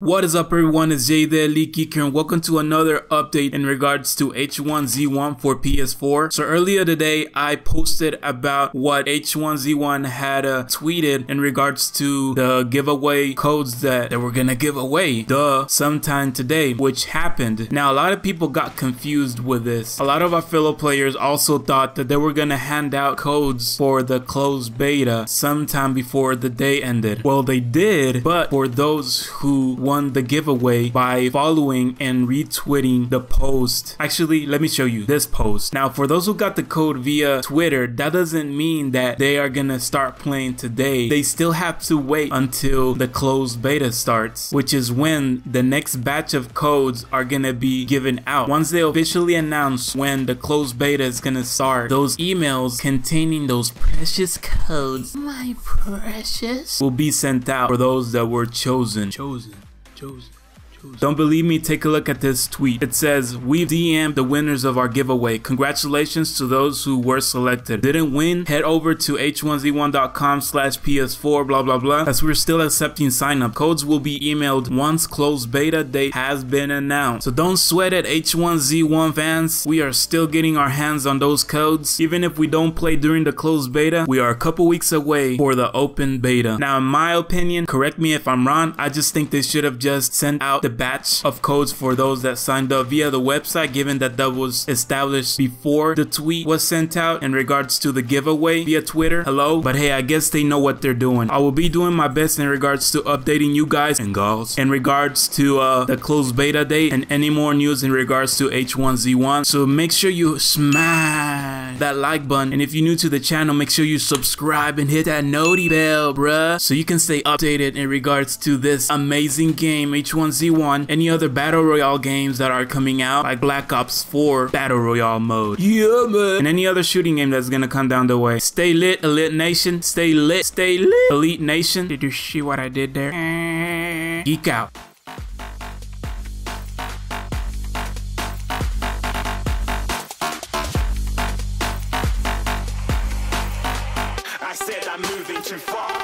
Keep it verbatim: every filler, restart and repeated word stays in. What is up everyone, it's Jay the EliteGeek here and welcome to another update in regards to H one Z one for P S four. So earlier today I posted about what H one Z one had uh, tweeted in regards to the giveaway codes that they were gonna give away duh sometime today, which happened. Now a lot of people got confused with this. A lot of our fellow players also thought that they were gonna hand out codes for the closed beta sometime before the day ended. Well, they did, but for those who won the giveaway by following and retweeting the post. Actually, let me show you this post. Now, for those who got the code via Twitter, that doesn't mean that they are gonna start playing today. They still have to wait until the closed beta starts, which is when the next batch of codes are gonna be given out. Once they officially announce when the closed beta is gonna start, those emails containing those precious codes, my precious, will be sent out for those that were chosen. Chosen. Chosen. Don't believe me? Take a look at this tweet. It says, "We've D M'd the winners of our giveaway. Congratulations to those who were selected. Didn't win? Head over to H one Z one dot com slash P S four blah blah blah, as we're still accepting sign up. Codes will be emailed once closed beta date has been announced." So don't sweat it, H one Z one fans. We are still getting our hands on those codes. Even if we don't play during the closed beta, we are a couple weeks away for the open beta. Now, in my opinion, correct me if I'm wrong, I just think they should have just sent out the batch of codes for those that signed up via the website, given that that was established before the tweet was sent out in regards to the giveaway via Twitter. Hello? But hey, I guess they know what they're doing. I will be doing my best in regards to updating you guys and girls in regards to uh, the closed beta date and any more news in regards to H one Z one. So make sure you smash that like button, and if you're new to the channel, make sure you subscribe and hit that noti bell, bruh, so you can stay updated in regards to this amazing game, H one Z one. Any other battle royale games that are coming out, like Black Ops four battle royale mode, yeah man, and any other shooting game that's gonna come down the way. Stay lit, Elite Nation. Stay lit, stay lit, Elite Nation. Did you see what I did there? Geek out. I said I'm moving too far.